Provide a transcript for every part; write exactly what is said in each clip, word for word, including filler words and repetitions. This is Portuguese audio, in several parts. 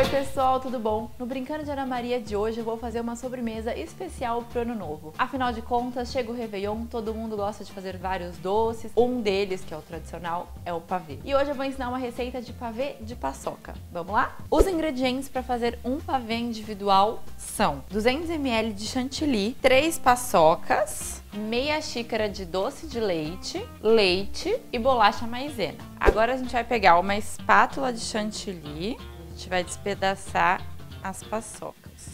Oi pessoal, tudo bom? No Brincando de Ana Maria de hoje eu vou fazer uma sobremesa especial pro ano novo. Afinal de contas, chega o Réveillon, todo mundo gosta de fazer vários doces. Um deles, que é o tradicional, é o pavê. E hoje eu vou ensinar uma receita de pavê de paçoca. Vamos lá? Os ingredientes para fazer um pavê individual são duzentos mililitros de chantilly, três paçocas, meia xícara de doce de leite, leite e bolacha maizena. Agora a gente vai pegar uma espátula de chantilly, a gente vai despedaçar as paçocas.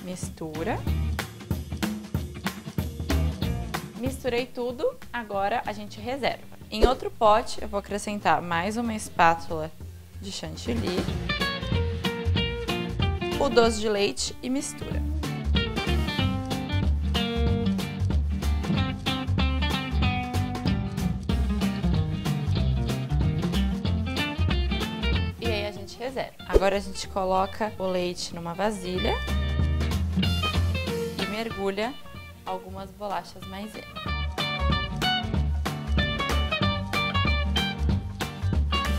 Mistura. Misturei tudo, agora a gente reserva. Em outro pote eu vou acrescentar mais uma espátula de chantilly, o doce de leite e mistura. Reserva. Agora a gente coloca o leite numa vasilha e mergulha algumas bolachas maizena.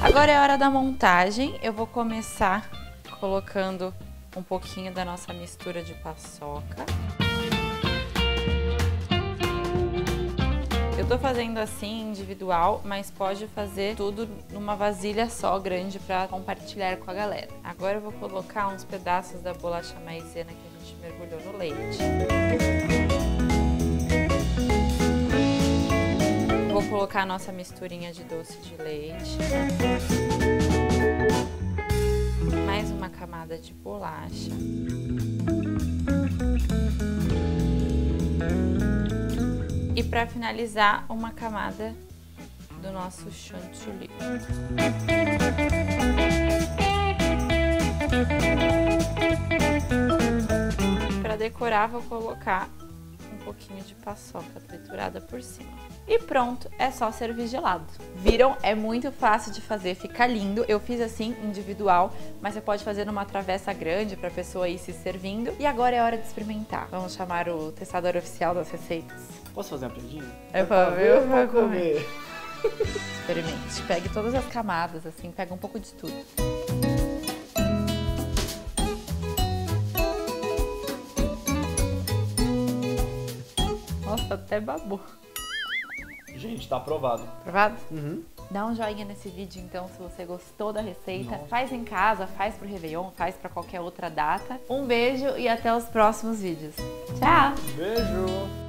Agora é a hora da montagem. Eu vou começar colocando um pouquinho da nossa mistura de paçoca. Eu tô fazendo assim, individual, mas pode fazer tudo numa vasilha só, grande, pra compartilhar com a galera. Agora eu vou colocar uns pedaços da bolacha maizena que a gente mergulhou no leite. Vou colocar a nossa misturinha de doce de leite. Mais uma camada de bolacha. E para finalizar, uma camada do nosso chantilly. Para decorar, vou colocar um pouquinho de paçoca triturada por cima. E pronto, é só servir gelado. Viram? É muito fácil de fazer, fica lindo. Eu fiz assim, individual, mas você pode fazer numa travessa grande para a pessoa ir se servindo. E agora é hora de experimentar. Vamos chamar o testador oficial das receitas. Posso fazer uma prendinha? É pra ver ou pra comer? Experimente. Pegue todas as camadas, assim, pega um pouco de tudo. Nossa, até babou. Gente, tá aprovado. Aprovado? Uhum. Dá um joinha nesse vídeo, então, se você gostou da receita. Nossa. Faz em casa, faz pro Réveillon, faz pra qualquer outra data. Um beijo e até os próximos vídeos. Tchau! Beijo!